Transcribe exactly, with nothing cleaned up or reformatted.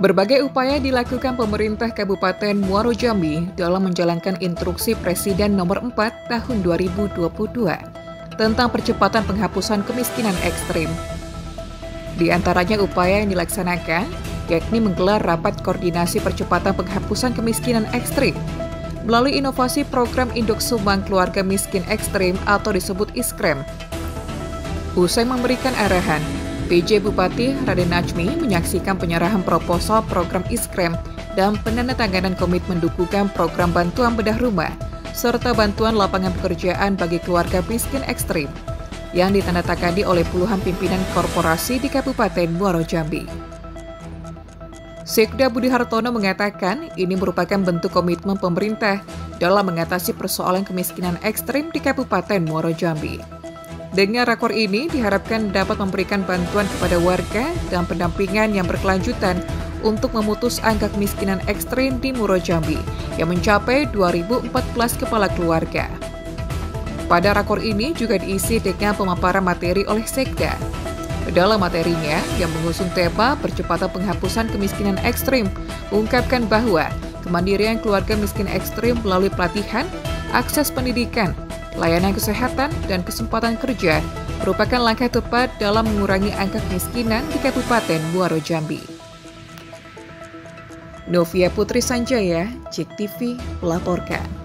Berbagai upaya dilakukan pemerintah Kabupaten Muaro Jambi dalam menjalankan instruksi Presiden nomor empat tahun dua ribu dua puluh dua tentang percepatan penghapusan kemiskinan ekstrim. Di antaranya upaya yang dilaksanakan, yakni menggelar rapat koordinasi percepatan penghapusan kemiskinan ekstrim melalui inovasi program Induk Sumbang Keluarga Miskin Ekstrim atau disebut ISKREM. Usai memberikan arahan, P J Bupati Raden Najmi menyaksikan penyerahan proposal program ISKREM dan penandatanganan komitmen dukungan program bantuan bedah rumah serta bantuan lapangan pekerjaan bagi keluarga miskin ekstrim yang ditandatangani oleh puluhan pimpinan korporasi di Kabupaten Muaro Jambi. Sekda Budi Hartono mengatakan ini merupakan bentuk komitmen pemerintah dalam mengatasi persoalan kemiskinan ekstrim di Kabupaten Muaro Jambi. Dengan rakor ini diharapkan dapat memberikan bantuan kepada warga dan pendampingan yang berkelanjutan untuk memutus angka kemiskinan ekstrim di Muaro Jambi yang mencapai dua ribu empat belas kepala keluarga. Pada rakor ini juga diisi dengan pemaparan materi oleh Sekda. Dalam materinya yang mengusung tema percepatan penghapusan kemiskinan ekstrim, mengungkapkan bahwa kemandirian keluarga miskin ekstrim melalui pelatihan, akses pendidikan, layanan kesehatan dan kesempatan kerja merupakan langkah tepat dalam mengurangi angka kemiskinan di Kabupaten Muaro Jambi. Novia Putri Sanjaya, Jek T V, melaporkan.